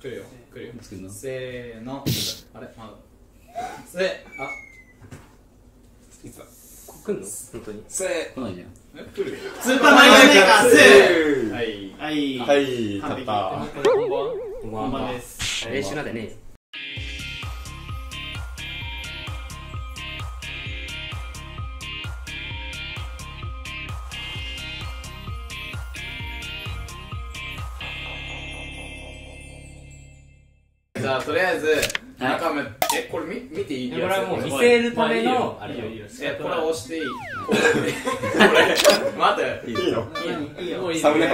来るよ来るよせーのあれまあせーあいつだ来るの本当にせー来ないじゃんえ来るスーパーマリオメーカーせーはいはいたったこんばんはです練習なんてねえじゃあとりあえず中村これ見ていい？これはもう見せるためのあれよ。これ押していい？これ待っていいの？いいよ。サムネ。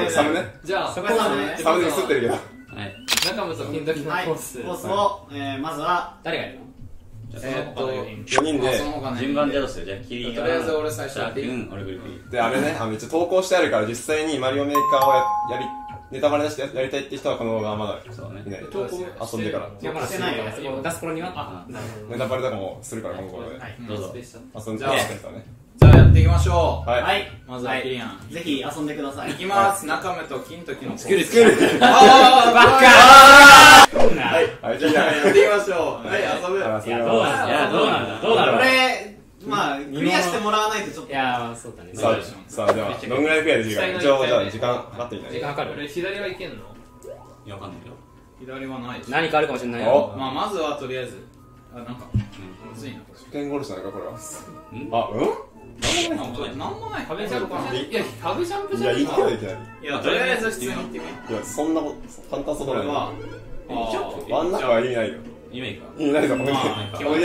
じゃあサムネ映ってるけど。中村と金時のコースをまずは誰がやるの？4人で順番でどうする？じゃあキリとりあえず俺最初やっていい？俺グリグリ。であれねめっちゃ投稿してあるから実際にマリオメーカーをやりネタバレ出してやりたいって人はこの動画はまだ見ないで遊んでからいやまだしてないよ出す頃にはネタバレとかもするからこの頃でどうぞ遊んでからねじゃあやっていきましょうはいまずはキリアンぜひ遊んでくださいいきます中目と金時の作るあーバッカーはいじゃあやっていきましょうはい遊ぶいやどうなる俺まあ、クリアしてもらわないとちょっといやそうだねさあ、ではどんぐらいクリアで時間一応、じゃあ時間計ってみたい時間計るこれ、左はいけんのいや、わかんないけど左はない何かあるかもしれないよまあ、まずはとりあえずあ、なんかむずいなこれ初見殺しなのか、これはあ、うん？なんもない壁ジャンプいや、壁ジャンプじゃないいや、行ってはいけないいや、とりあえず普通に行ってみいや、そんなこと、簡単そうだね真ん中は意味ないよ意味か意味ないぞ、このゲー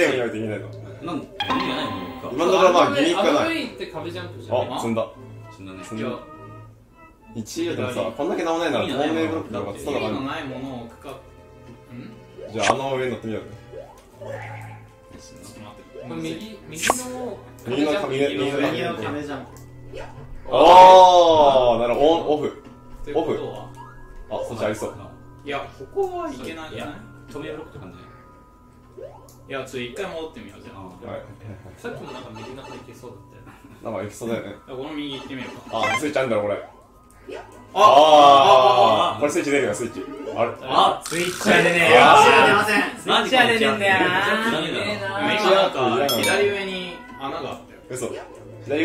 ムにおいて意味ないぞなん意味がないもん今のところまあギミックがないあ、積んだ1位でもさ、こんだけ名もないなら透明ブロックとかつったのかなじゃああの上に乗ってみよう右の壁ジャンプあー、なるほど、オフあ、そっちありそういや、ここはいけないんじゃない透明ブロックとかないいや、ちょっと一回戻ってみようじゃんさっきもなんか右の方行けそうだったよなんか行きそうだよねこの右行ってみようかあ、スイッチあるんだろこれあーこれスイッチ出るよ、スイッチあれあ、スイッチは出ねえよスイッチは出ねえんだよなんか左上に穴があったよ嘘左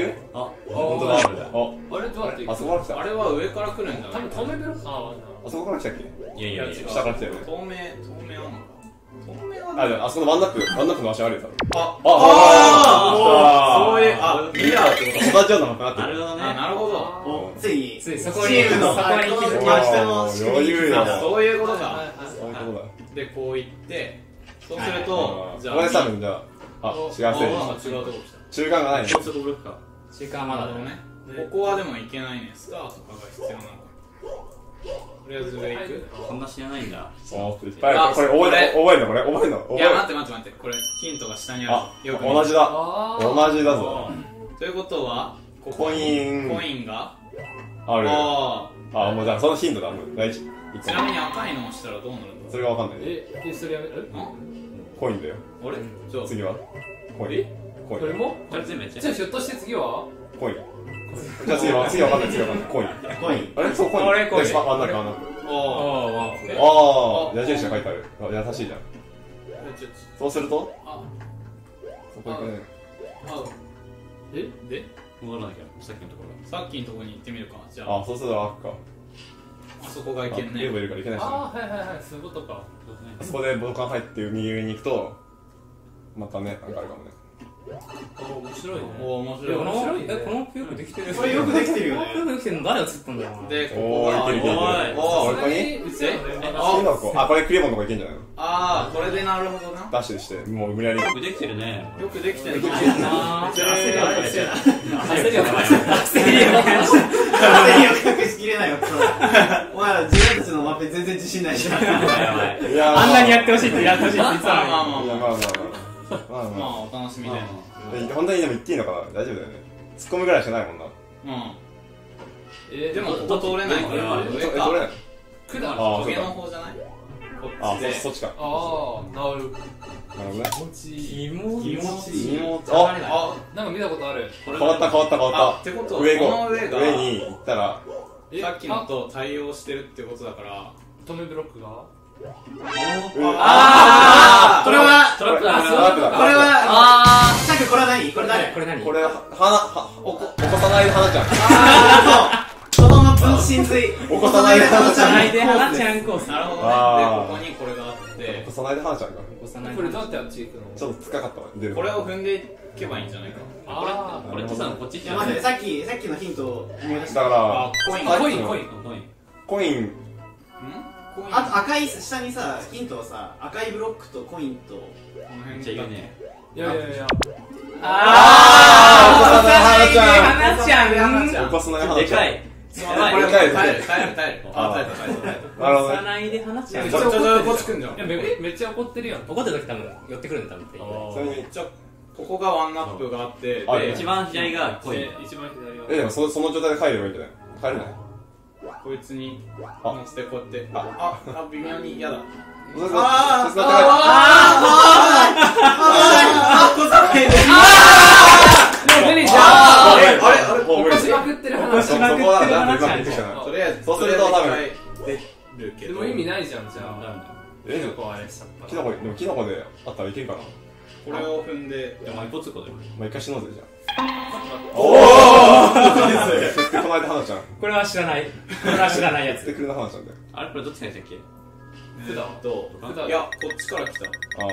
上あ、ほんとだあれどうやって行くあれは上から来るんだ多分透明ブロックあそこから来たっけいやいや、下から来たよね透明あんのかあ、でもあそこのワンナップの足あるよ、多分あ、そういう、あ、リアーってこと同じようなのかなってなるほどね、なるほどついにそこに行きづきました余裕だそういうことだで、こう行ってそうすると、じゃあこれ多分、じゃあ、あ、違うとこ来た中間がないね中間はまだだねここはでも行けないね、スターとかが必要なのとりあえず上行くこんな知らないんだいっぱいあるこれ覚えんのいや待ってこれヒントが下にあるよく同じだぞということはコインがあるあもうじゃあそのヒントだもう第一ちなみに赤いのをしたらどうなるんだそれがわかんないえそれやめるコインだよあれじゃあ次はコインこれもこれ全部やっちゃうじゃあひょっとして次はコインじゃあ次は分かんないコインあれそうコインああ矢印が書いてある優しいじゃんそうするとそこ行くねえで戻らなきゃさっきのところに行ってみるかじゃあそうすると開くかあそこが行けんねいるから行けないしああはいそういうことかそこでボタン入って右上に行くとまたねなんかあるかもね面白いね面白いこの服よくできてるよこれよくできてるよねこの服よくできてるの誰が作ったんだろうで、ここがここにあ、これクレボンとかいけんじゃないのあー、これでなるほどなダッシュして、もう無理やりよくできてるねよくできてるね焦りを隠しきれないよお前ら自分たちのマップ全然自信ないじゃんあんなにやってほしいってやってほしいって言ってたのにまあお楽しみで本当にでも言っていいのかな大丈夫だよね突っ込むぐらいしかないもんなでもここ通れないから上か管の上の方じゃないあ、そっちかああ、なるほどね気持ちあ、なんか見たことある変わったってことはこの上が上に行ったらさっきのと対応してるってことだから止めブロックがああ、これはトラップだ。これはああ、さっきこれは何？これ誰？これ何？これは起こさないで花ちゃん。ああ、そう。子供の分身髄。起こさないで花ちゃん。起こさないで花ちゃんコース。なるほどね。でここにこれがあって。起こさないで花ちゃんか。起こさない。これどうやってあっち行くの？ちょっとつかかったわ。これを踏んでいけばいいんじゃないか。ああ、これ父さんこっち来た。待って、さっきのヒントを思い出した。だからコイン。あと赤い下にさ、ヒントをさ、赤いブロックとコインとこの辺じゃいいね。いやいやいや、ああ、おこさないで花ちゃん、おこさないで花ちゃん、でかい、これ耐える耐える、おこさないで花ちゃん、めっちゃ怒ってくんじゃん。めっちゃ怒ってるよ。怒ってる時多分寄ってくるんだ、多分。それめっちゃここがワンナップがあって、一番左がコイン、一番左が。え、でもその状態で帰ればいいんじゃない？帰れない、こいつに乗せてこうやって、あ、微妙に嫌だ。でも意味ないじゃん、じゃあ。キノコあれさっぱり。でもキノコであったらいけるかな。これを踏んで、じゃあ一歩つこで。まあ一回死のうぜ、じゃあ。おー、この間花ちゃん、これは知らない、これは知らないやつ。でくれな花ちゃんだよ。あれ、これどっちがいいんだっけ？普段といや、こっちから来た。あ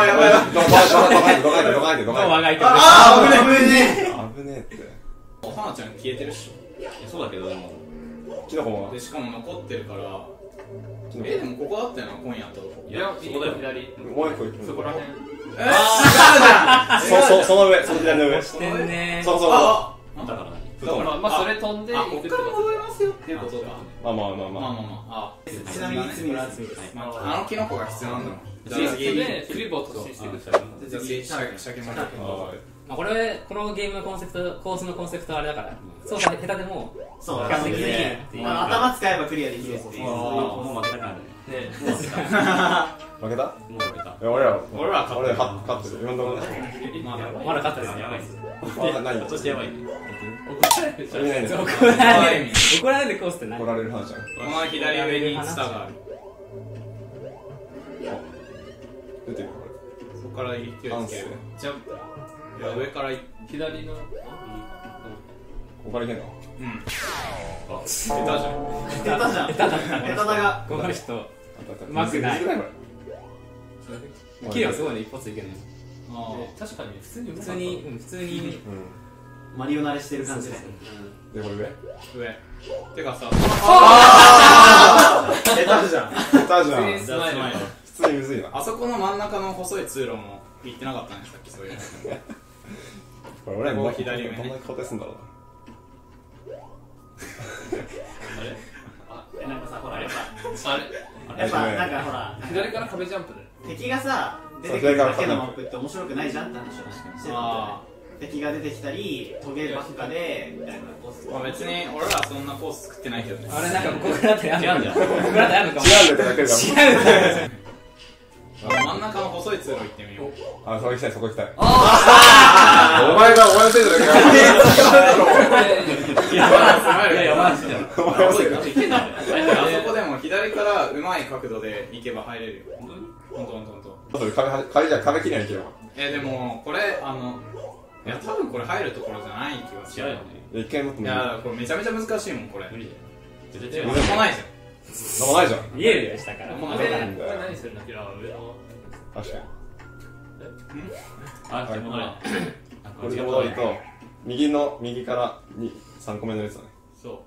あ、やばいやばい。どかいで。ああ、危ねえって。花ちゃん消えてるっしょ。いや、そうだけどでも。キノコは。でしかも残ってるから。でもここだったよな、今夜と。いや、そこだよ、左。もう一個行く。そこら辺。そう、その上、その左の上。してんね。そう。だから何？まあそれ飛んで、こっから戻りますよっていうことだ。まあ。ちなみに罪は罪です。あのキノコが必要なんだもん。次でフリボットをしてください。じゃあ次仕掛けましょう。まあこれ、このゲームのコンセプト、コースのコンセプトはあれだから、操作で下手でも、そう、比較的できるっていう。頭使えばクリアできるっていう。もう負けたからね。負けた？もう負けた。俺ら勝ってる。今のところまだ勝ってる。やばいっす。何？そしてやばい。怒られるコースって何？怒られる話じゃん。この左上にスターがある。出てる。そこから勢いつける。ジャンプ。いや、上から左の、ここからいけんの？うん、あ、下手だがこの人、うまくない。キレはすごいね、一発いけない。確かに、普通にマリオ慣れしてる感じですね。で、これ上てかさ、下手じゃん普通にむずいな。あそこの真ん中の細い通路も行ってなかったね、さっき。そういうこれ俺も左上ね。どんなに固定すんだろうな。あれ？なんかさ、ほらやっぱやっぱなんかほら左から壁ジャンプで敵がさ出てくるだけのマップって面白くないじゃんって話をしてた。敵が出てきたりトゲばっかでみたいなコース。まあ別に俺らそんなコース作ってないけどね。あれなんかここからってやるんじゃん。ここからってやるのかも。違うんだよ。真ん中の細い通路行ってみよう。あ、そこ行きたい。お前のせいじゃないか。いや、あそこでも左からうまい角度で行けば入れるよ。ほんと。それ壁きれいに切れば。でもこれいや多分これ入るところじゃない気がする。違うよね。一回も。いやこれめちゃめちゃ難しいもんこれ。無理だよ。絶対もないじゃん。飲まないじゃん。見えるよ、下から。飲まないんだよ。何するんだけど、上の。確かに。あ、これ戻れ。これで戻ると、右から3個目のやつだね。そ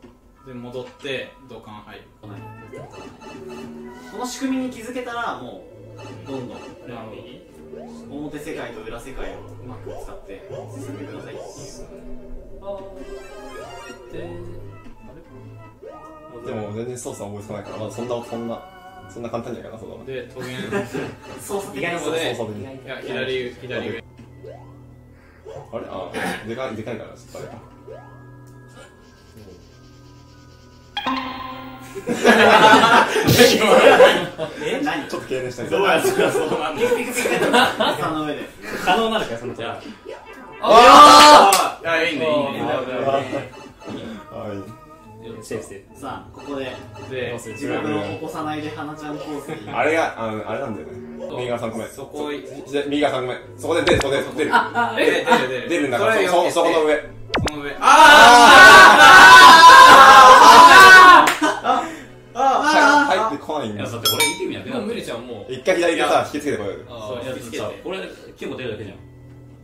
う。で、戻って、土管入る。この仕組みに気づけたら、もう、どんどん、表世界と裏世界をうまく使って進んでくださいっていう。でも全然操作覚えてないから、まだそんな簡単じゃないかな、そうだな。で、トゲン操作できないので、いや、左上。あれ？あ、でかいから、ちょっとあれか。え？何？ちょっと経年したい。どうやってそうなんだ。下の上で。可能なのか、そのじゃあ。ああ！いや、いいね。ああ、いい。さあ、ここで自分の起こさないで花ちゃんコースにあれが、あれなんだよね。右側さんごめん、そこ右側さんごめん、そこで出る、出るんだから、そこの上、その上、入ってこないんだよ。だって俺、いい意味やってない。無理じゃん、もう一回左でさ、引きつけてこようよ。引きつけて俺、木も出るだけじゃん。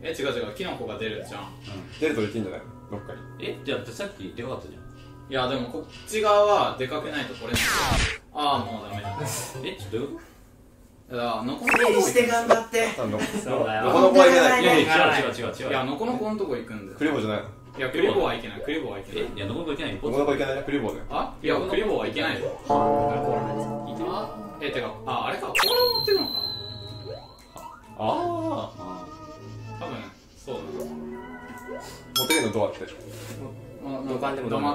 え、違う違う、木の子が出るじゃん。出るとできんじゃない、どっかに。え、じゃあさっきでかかったじゃん。いや、でもこっち側はでかくないとこれない。ああ、もうダメだ。え、ちょっとだから、ノコノコのとこして頑張って。そうだよ。ノコノコはいけない。違う。いや、ノコノコのとこ行くんだよ。クリボーじゃないの。いや、クリボーはいけない。いや、ノコノコいけない。ノコノコいけない。クリボーだよ。あ、いや、クリボーはいけないよ。え、てか、あれか、これを持ってるのか。ああ。多分、そうだね。持ってるのどうやって。よくわかんないところで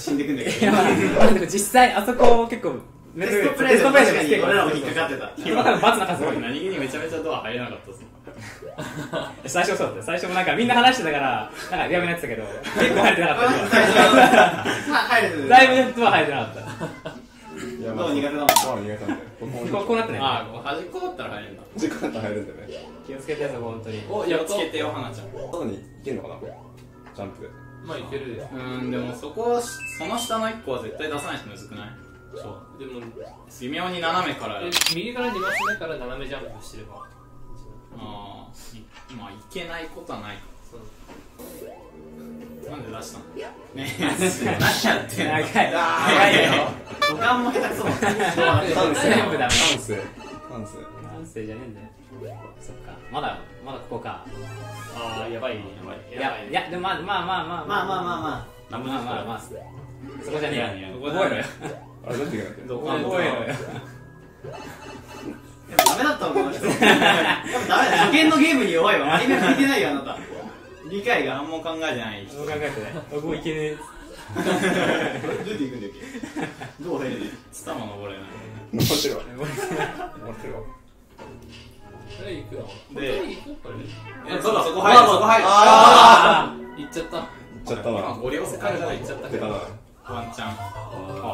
死んでくんだけど、実際あそこ結構テストプレイで俺らも引っかかってた。今から罰の数が何気にめちゃめちゃドア入れなかったっすもん。最初そうだった。最初もなんかみんな話してたからなんかやめなってたけど、結構入ってなかった。だいぶドア入ってなかった。ドア苦手だもん。こうなってない。ああ、端っこだったら入るんだ。端っこだったら入るんだよね。気をつけてよ本当に。お、やっつけてよ花ちゃん。どこに行けるのかな？ジャンプ。まあ行けるで。でもそこはその下の一個は絶対出さないとむずくない？そう。でも微妙に斜めから。右から2マス目から斜めジャンプしてれば。ああ、まあいけないことはないか。なんで出したの？ねえ、何やってんの？長いよ。五感も下手くそ。完成じゃねえんだよ。そっか。まだここか。ああ、やばい。いやでもまあ。そこじゃねえや。どこだよ。あれどっちがやってる？どこだよ。でもダメだったのこの人。でもダメだ。初見のゲームに弱いわ。アニメ見てないよあなた。理解があんま考えてない。考えてない。どこ行けねえ。どうやって行くんだっけ？どう入る？ツタも登れない。登ってるわ。それ行くよ。で、そうだそこ入る。ああ。行っちゃった。今ゴリ押せから行っちゃったけど。ワンチャン。ワ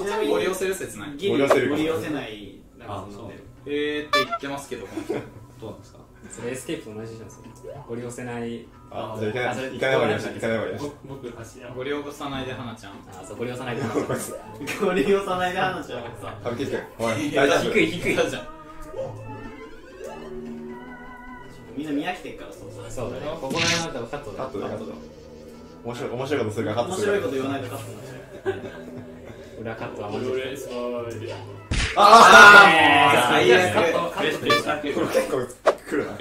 ンチャンゴリ押せる説ない。ゴリ押せない。言ってますけど、どうなんですか？それエスケープと同じじゃん。ゴリ押せない。あ、じゃあ行かないわけでした。僕ゴリ押さないで花ちゃん。あ、そうゴリ押さないで花ちゃん。ゴリ押さないで花ちゃん。さ、低い低い。みんな見飽きてるからそうだね。ここら辺だったらカットだ。面白いことするからカットする。面白いこと言わないでカットなんで。裏カットは面白い。ああ、これ結構来るな。2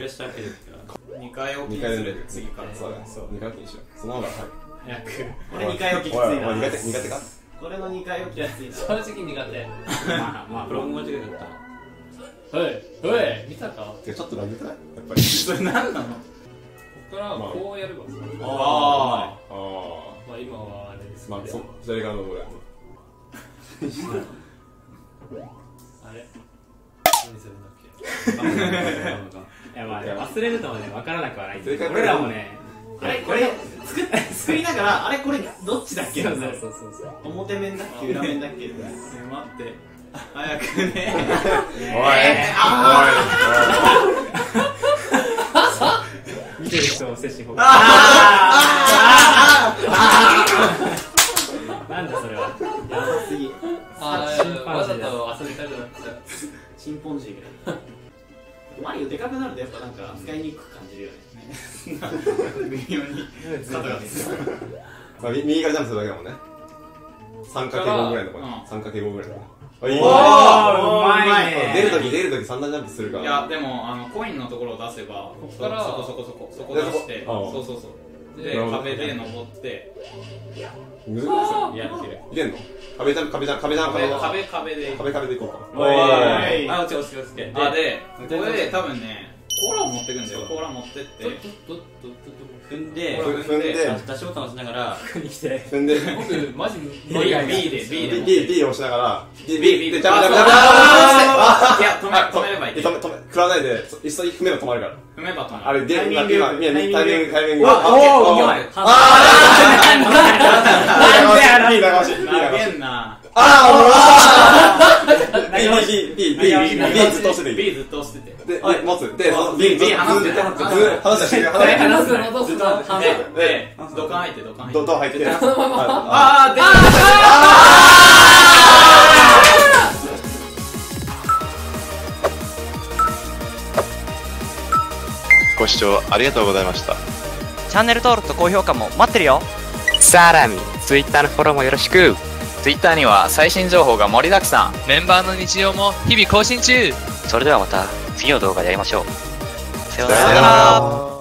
回置きにする。次から2回置きにしよう。その方が早く。これ2回置ききついな。苦手か？これの2回置きはきついな。正直苦手。まあロング持ちがだった。はい見たか？ちょっとラグない？やっぱり。それ何なの？ここからこうやれば。ああ。まあ今はあれです。まあ左側の方や。あれ何するんだっけ。いやまあ忘れるともね分からなくはない。俺らもねあれこれ作りながらあれこれどっちだっけ。そう表面だっけ裏面だっけ。待って早くね。おい見てる人を接し方が。なんだそれは。やばすぎ。わざと遊びたくなっちゃう。チンポンジーみたいな。マリオでかくなるとやっぱなんか使いにくく感じるよね。微妙に角がつく。右からジャンプするだけだもんね。3×5 ぐらいのとこね。3×5 ぐらいのとこ。おおうまいね。出るとき3段ジャンプするから。いやでもコインのところを出せばここからそこ出してそう。で、壁で登って難しい。やってるいけんの壁でいこうか。おーいあ、落ち着け。で、これ多分ねコーラを持ってくんだよ。コーラ持ってって踏んでダッシュボタン押しながら踏んで僕マジ B 押しながら B でダメダメダメダメ、いや止めればいい、食らないで一緒に踏めば止まるから、踏めば止まる、あれタイミングタイミングあーあーB ずっと押してて B ずっと押しててで、持つで、B 離してて離してて離しててずっと離しててドカン入ってドカン入ってあーあーあーご視聴ありがとうございました。チャンネル登録と高評価も待ってるよ。さらに Twitter のフォローもよろしく。Twitter には最新情報が盛りだくさん、メンバーの日常も日々更新中。それではまた次の動画で会いましょう。さようなら。